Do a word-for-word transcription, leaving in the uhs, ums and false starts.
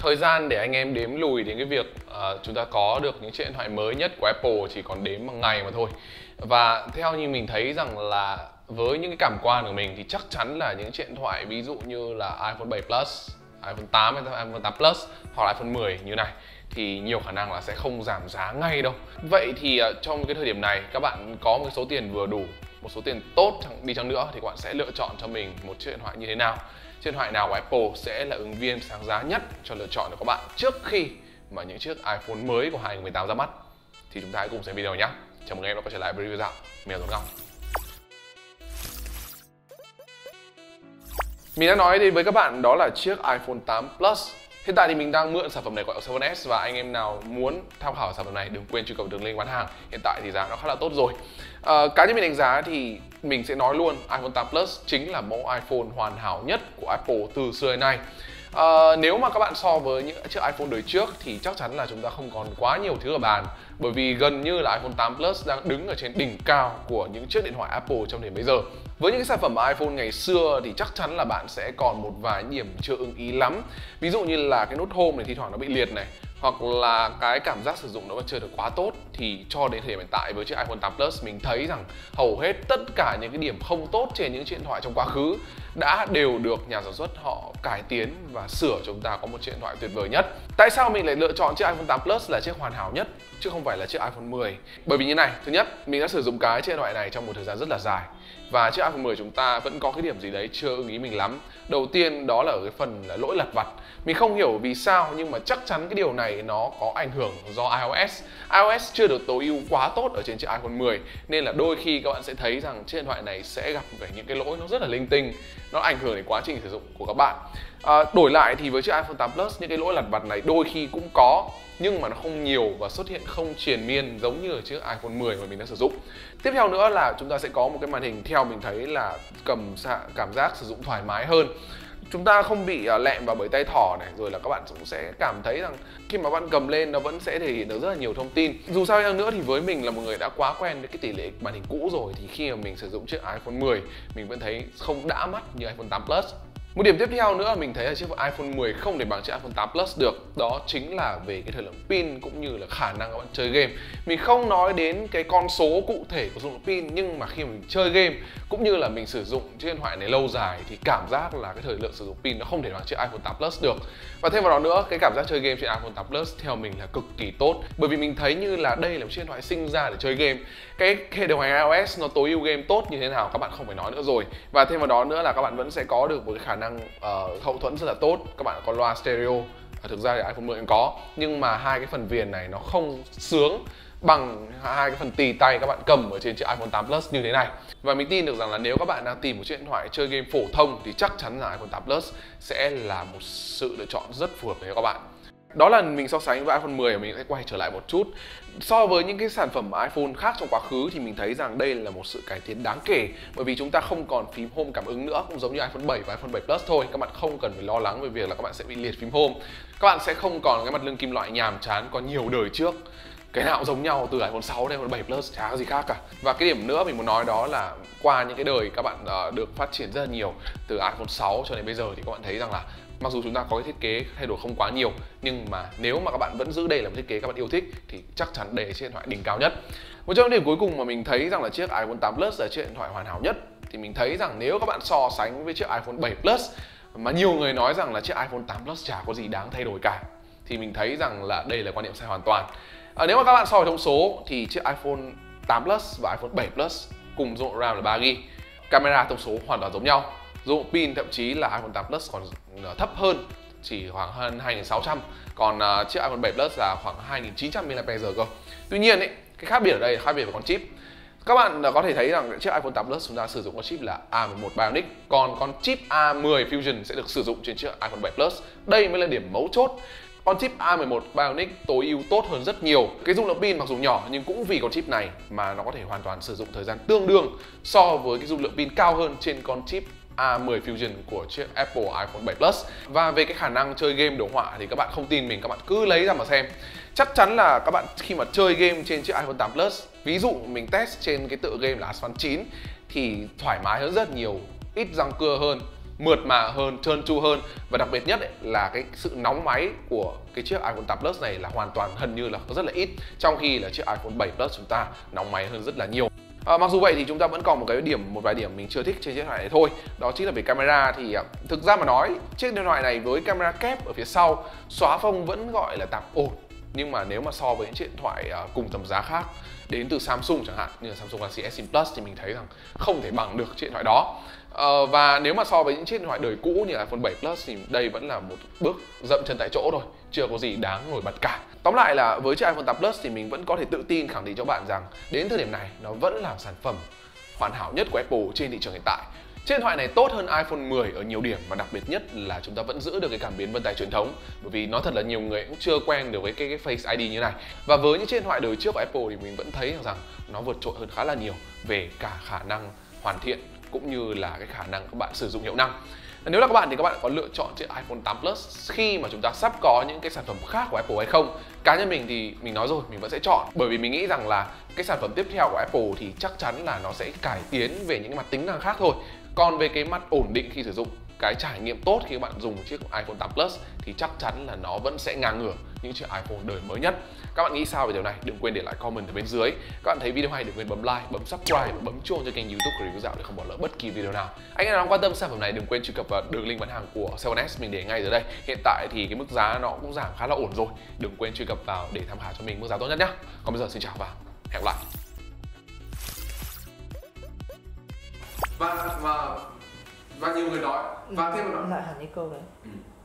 Thời gian để anh em đếm lùi đến cái việc uh, chúng ta có được những chiếc điện thoại mới nhất của Apple chỉ còn đếm bằng ngày mà thôi. Và theo như mình thấy rằng là với những cái cảm quan của mình thì chắc chắn là những chiếc điện thoại ví dụ như là iPhone bảy Plus, iPhone tám, iPhone tám Plus hoặc là iPhone mười như này thì nhiều khả năng là sẽ không giảm giá ngay đâu. Vậy thì uh, trong cái thời điểm này các bạn có một số tiền vừa đủ, một số tiền tốt đi chăng nữa thì các bạn sẽ lựa chọn cho mình một chiếc điện thoại như thế nào? Chiếc điện thoại nào của Apple sẽ là ứng viên sáng giá nhất cho lựa chọn của các bạn trước khi mà những chiếc iPhone mới của hai nghìn không trăm mười tám ra mắt? Thì chúng ta hãy cùng xem video nhé. Chào mừng em đã quay trở lại với Review Dạo. Mình là Tuấn Ngọc. Mình đã nói đến với các bạn đó là chiếc iPhone tám Plus. Hiện tại thì mình đang mượn sản phẩm này gọi là CellphoneS, và anh em nào muốn tham khảo sản phẩm này đừng quên truy cập đường link bán hàng. Hiện tại thì giá nó khá là tốt rồi. À, cá nhân mình đánh giá thì mình sẽ nói luôn iPhone tám Plus chính là mẫu iPhone hoàn hảo nhất của Apple từ xưa đến nay. À, nếu mà các bạn so với những chiếc iPhone đời trước thì chắc chắn là chúng ta không còn quá nhiều thứ ở bàn, bởi vì gần như là iPhone tám Plus đang đứng ở trên đỉnh cao của những chiếc điện thoại Apple trong đến bây giờ. Với những cái sản phẩm iPhone ngày xưa thì chắc chắn là bạn sẽ còn một vài điểm chưa ưng ý lắm. Ví dụ như là cái nút Home này thi thoảng nó bị liệt này, hoặc là cái cảm giác sử dụng nó vẫn chưa được quá tốt. Thì cho đến thời điểm hiện tại với chiếc iPhone tám Plus, mình thấy rằng hầu hết tất cả những cái điểm không tốt trên những chiếc điện thoại trong quá khứ đã đều được nhà sản xuất họ cải tiến và sửa cho chúng ta có một chiếc điện thoại tuyệt vời nhất. Tại sao mình lại lựa chọn chiếc iPhone tám Plus là chiếc hoàn hảo nhất chứ không phải là chiếc iPhone mười? Bởi vì như này, thứ nhất, mình đã sử dụng cái chiếc điện thoại này trong một thời gian rất là dài, và chiếc iPhone mười chúng ta vẫn có cái điểm gì đấy chưa ưng ý mình lắm. Đầu tiên đó là ở cái phần là lỗi lặt vặt. Mình không hiểu vì sao nhưng mà chắc chắn cái điều này nó có ảnh hưởng do iOS. iOS chưa được tối ưu quá tốt ở trên chiếc iPhone mười, nên là đôi khi các bạn sẽ thấy rằng chiếc điện thoại này sẽ gặp phải những cái lỗi nó rất là linh tinh, nó ảnh hưởng đến quá trình sử dụng của các bạn. À, đổi lại thì với chiếc iPhone tám Plus, những cái lỗi lặt vặt này đôi khi cũng có, nhưng mà nó không nhiều và xuất hiện không triền miên giống như ở chiếc iPhone mười mà mình đã sử dụng. Tiếp theo nữa là chúng ta sẽ có một cái màn hình theo mình thấy là cầm cảm giác sử dụng thoải mái hơn. Chúng ta không bị lẹm vào bởi tay thỏ này, rồi là các bạn cũng sẽ cảm thấy rằng khi mà bạn cầm lên nó vẫn sẽ thể hiện được rất là nhiều thông tin. Dù sao hơn nữa thì với mình là một người đã quá quen với cái tỷ lệ màn hình cũ rồi, thì khi mà mình sử dụng chiếc iPhone mười mình vẫn thấy không đã mắt như iPhone tám Plus. Một điểm tiếp theo nữa mình thấy là chiếc iPhone mười không thể bằng chiếc iPhone tám Plus được, đó chính là về cái thời lượng pin cũng như là khả năng các bạn chơi game. Mình không nói đến cái con số cụ thể của dung lượng pin, nhưng mà khi mình chơi game cũng như là mình sử dụng chiếc điện thoại này lâu dài thì cảm giác là cái thời lượng sử dụng pin nó không thể bằng chiếc iPhone tám Plus được. Và thêm vào đó nữa, cái cảm giác chơi game trên iPhone tám Plus theo mình là cực kỳ tốt, bởi vì mình thấy như là đây là một chiếc điện thoại sinh ra để chơi game. Cái hệ điều hành iOS nó tối ưu game tốt như thế nào các bạn không phải nói nữa rồi. Và thêm vào đó nữa là các bạn vẫn sẽ có được một cái khả năng Uh, hậu thuẫn rất là tốt. Các bạn có loa stereo, à, thực ra thì iPhone mười cũng có, nhưng mà hai cái phần viền này nó không sướng bằng hai cái phần tì tay các bạn cầm ở trên chiếc iPhone tám Plus như thế này. Và mình tin được rằng là nếu các bạn đang tìm một chiếc điện thoại chơi game phổ thông thì chắc chắn là iPhone tám Plus sẽ là một sự lựa chọn rất phù hợp với các bạn. Đó là mình so sánh với iPhone mười. Mình sẽ quay trở lại một chút. So với những cái sản phẩm iPhone khác trong quá khứ thì mình thấy rằng đây là một sự cải tiến đáng kể, bởi vì chúng ta không còn phím Home cảm ứng nữa, cũng giống như iPhone bảy và iPhone bảy Plus thôi. Các bạn không cần phải lo lắng về việc là các bạn sẽ bị liệt phím Home. Các bạn sẽ không còn cái mặt lưng kim loại nhàm chán có nhiều đời trước, cái nào cũng giống nhau từ iPhone sáu đến iPhone bảy Plus, chả có gì khác cả. Và cái điểm nữa mình muốn nói đó là qua những cái đời các bạn được phát triển rất là nhiều, từ iPhone sáu cho đến bây giờ, thì các bạn thấy rằng là mặc dù chúng ta có cái thiết kế thay đổi không quá nhiều, nhưng mà nếu mà các bạn vẫn giữ đây là một thiết kế các bạn yêu thích thì chắc chắn đây là chiếc điện thoại đỉnh cao nhất. Một trong những điểm cuối cùng mà mình thấy rằng là chiếc iPhone tám Plus là chiếc điện thoại hoàn hảo nhất, thì mình thấy rằng nếu các bạn so sánh với chiếc iPhone bảy Plus, mà nhiều người nói rằng là chiếc iPhone tám Plus chả có gì đáng thay đổi cả, thì mình thấy rằng là đây là quan điểm sai hoàn toàn. À, nếu mà các bạn so với thông số thì chiếc iPhone tám Plus và iPhone bảy Plus cùng dung lượng RAM là ba gi ga bai, camera thông số hoàn toàn giống nhau. Dung lượng pin thậm chí là iPhone tám Plus còn thấp hơn, chỉ khoảng hơn hai nghìn sáu trăm, còn uh, chiếc iPhone bảy Plus là khoảng hai nghìn chín trăm mi li am pe giờ cơ. Tuy nhiên ấy, cái khác biệt ở đây là khác biệt với con chip. Các bạn có thể thấy rằng chiếc iPhone tám Plus chúng ta sử dụng con chip là A mười một Bionic, còn con chip A mười Fusion sẽ được sử dụng trên chiếc iPhone bảy Plus. Đây mới là điểm mấu chốt. Con chip A mười một Bionic tối ưu tốt hơn rất nhiều. Cái dung lượng pin mặc dù nhỏ nhưng cũng vì con chip này mà nó có thể hoàn toàn sử dụng thời gian tương đương so với cái dung lượng pin cao hơn trên con chip A mười Fusion của chiếc Apple iPhone bảy Plus. Và về cái khả năng chơi game đồ họa thì các bạn không tin mình, các bạn cứ lấy ra mà xem. Chắc chắn là các bạn khi mà chơi game trên chiếc iPhone tám Plus, ví dụ mình test trên cái tựa game là Asphalt chín, thì thoải mái hơn rất nhiều, ít răng cưa hơn, mượt mà hơn, trơn tru hơn. Và đặc biệt nhất ấy, là cái sự nóng máy của cái chiếc iPhone tám Plus này là hoàn toàn gần như là rất là ít, trong khi là chiếc iPhone bảy Plus chúng ta nóng máy hơn rất là nhiều. À, mặc dù vậy thì chúng ta vẫn còn một cái điểm, một vài điểm mình chưa thích trên chiếc điện thoại này thôi. Đó chính là về camera. Thì thực ra mà nói, chiếc điện thoại này với camera kép ở phía sau, xóa phông vẫn gọi là tạm ổn. Nhưng mà nếu mà so với những chiếc điện thoại cùng tầm giá khác đến từ Samsung chẳng hạn, như là Samsung Galaxy S hai mươi Plus thì mình thấy rằng không thể bằng được chiếc điện thoại đó. Ờ, và nếu mà so với những chiếc điện thoại đời cũ như là iPhone bảy Plus thì đây vẫn là một bước dậm chân tại chỗ thôi, chưa có gì đáng nổi bật cả. Tóm lại là với chiếc iPhone tám Plus thì mình vẫn có thể tự tin khẳng định cho bạn rằng đến thời điểm này nó vẫn là sản phẩm hoàn hảo nhất của Apple trên thị trường hiện tại. Chiếc điện thoại này tốt hơn iPhone mười ở nhiều điểm, và đặc biệt nhất là chúng ta vẫn giữ được cái cảm biến vân tay truyền thống, bởi vì nó thật là nhiều người cũng chưa quen được với cái, cái Face ai đi như này. Và với những chiếc điện thoại đời trước của Apple thì mình vẫn thấy rằng nó vượt trội hơn khá là nhiều về cả khả năng hoàn thiện cũng như là cái khả năng các bạn sử dụng hiệu năng. Nếu là các bạn thì các bạn có lựa chọn chiếc iPhone tám Plus khi mà chúng ta sắp có những cái sản phẩm khác của Apple hay không? Cá nhân mình thì mình nói rồi, mình vẫn sẽ chọn, bởi vì mình nghĩ rằng là cái sản phẩm tiếp theo của Apple thì chắc chắn là nó sẽ cải tiến về những mặt tính năng khác thôi. Còn về cái mặt ổn định khi sử dụng, cái trải nghiệm tốt khi các bạn dùng chiếc iPhone tám Plus thì chắc chắn là nó vẫn sẽ ngang ngửa những chiếc iPhone đời mới nhất. Các bạn nghĩ sao về điều này? Đừng quên để lại comment ở bên dưới. Các bạn thấy video hay đừng quên bấm like, bấm subscribe và bấm chuông cho kênh YouTube của Review Dạo để không bỏ lỡ bất kỳ video nào. Anh em nào quan tâm sản phẩm này đừng quên truy cập vào đường link bán hàng của CellphoneS mình để ngay dưới đây. Hiện tại thì cái mức giá nó cũng giảm khá là ổn rồi. Đừng quên truy cập vào để tham khảo cho mình mức giá tốt nhất nhé. Còn bây giờ xin chào và hẹn gặp lại. Và và và nhiều người nói và thêm một nói lại hẳn những câu đấy. Ừ.